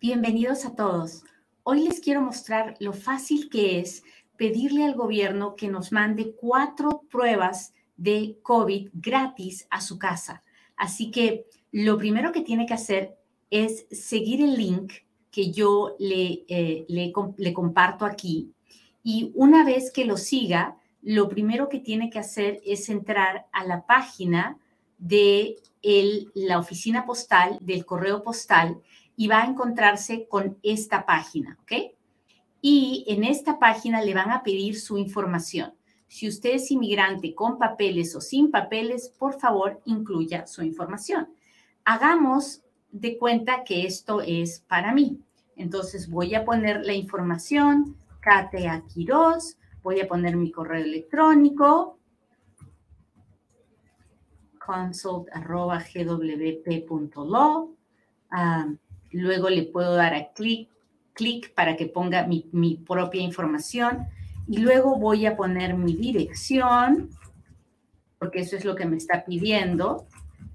Bienvenidos a todos. Hoy les quiero mostrar lo fácil que es pedirle al gobierno que nos mande 4 pruebas de COVID gratis a su casa. Así que lo primero que tiene que hacer es seguir el link que yo le comparto aquí. Y una vez que lo siga, lo primero que tiene que hacer es entrar a la página de la oficina postal, del correo postal, y va a encontrarse con esta página, ¿ok? Y en esta página le van a pedir su información. Si usted es inmigrante con papeles o sin papeles, por favor, incluya su información. Hagamos de cuenta que esto es para mí. Entonces, voy a poner la información, Kathia Quiroz, voy a poner mi correo electrónico, consult@gwp.lo. Luego le puedo dar a clic para que ponga mi propia información y luego voy a poner mi dirección, porque eso es lo que me está pidiendo.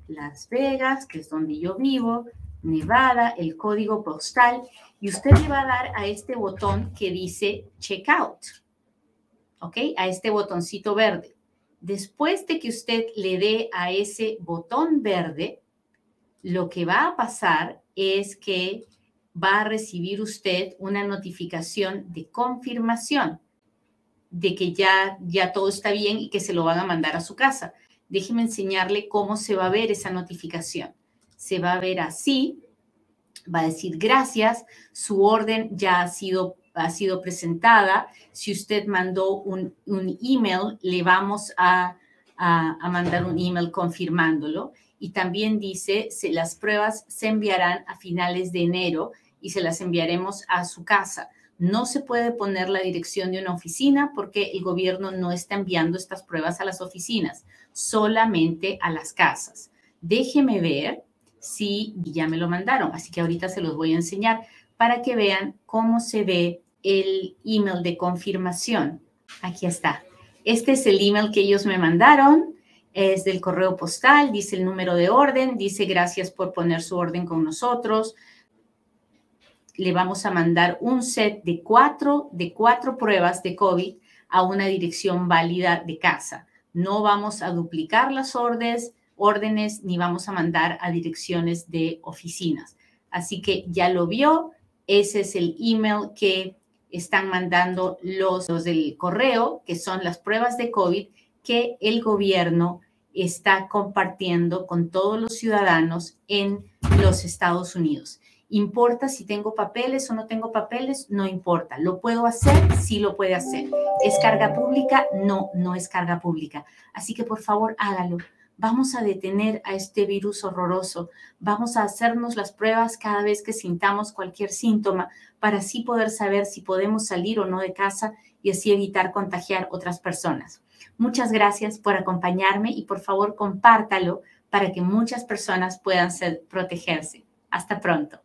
Las Vegas, que es donde yo vivo, Nevada, el código postal. Y usted le va a dar a este botón que dice Checkout, ¿ok? A este botoncito verde. Después de que usted le dé a ese botón verde, lo que va a pasar es que va a recibir usted una notificación de confirmación de que ya todo está bien y que se lo van a mandar a su casa. Déjeme enseñarle cómo se va a ver esa notificación. Se va a ver así, va a decir gracias, su orden ya ha sido presentada. Si usted mandó un email, le vamos a mandar un email confirmándolo. Y también dice, las pruebas se enviarán a finales de enero y se las enviaremos a su casa. No se puede poner la dirección de una oficina porque el gobierno no está enviando estas pruebas a las oficinas, solamente a las casas. Déjeme ver si ya me lo mandaron. Así que ahorita se los voy a enseñar para que vean cómo se ve el email de confirmación. Aquí está. Este es el email que ellos me mandaron. Es del correo postal, dice el número de orden, dice gracias por poner su orden con nosotros. Le vamos a mandar un set de 4 pruebas de COVID a una dirección válida de casa. No vamos a duplicar las órdenes ni vamos a mandar a direcciones de oficinas. Así que ya lo vio, ese es el email que están mandando los del correo, que son las pruebas de COVID que el gobierno está compartiendo con todos los ciudadanos en los Estados Unidos. ¿Importa si tengo papeles o no tengo papeles? No importa. ¿Lo puedo hacer? Sí lo puede hacer. ¿Es carga pública? No, no es carga pública. Así que, por favor, hágalo. Vamos a detener a este virus horroroso. Vamos a hacernos las pruebas cada vez que sintamos cualquier síntoma para así poder saber si podemos salir o no de casa y así evitar contagiar otras personas. Muchas gracias por acompañarme y por favor compártalo para que muchas personas puedan protegerse. Hasta pronto.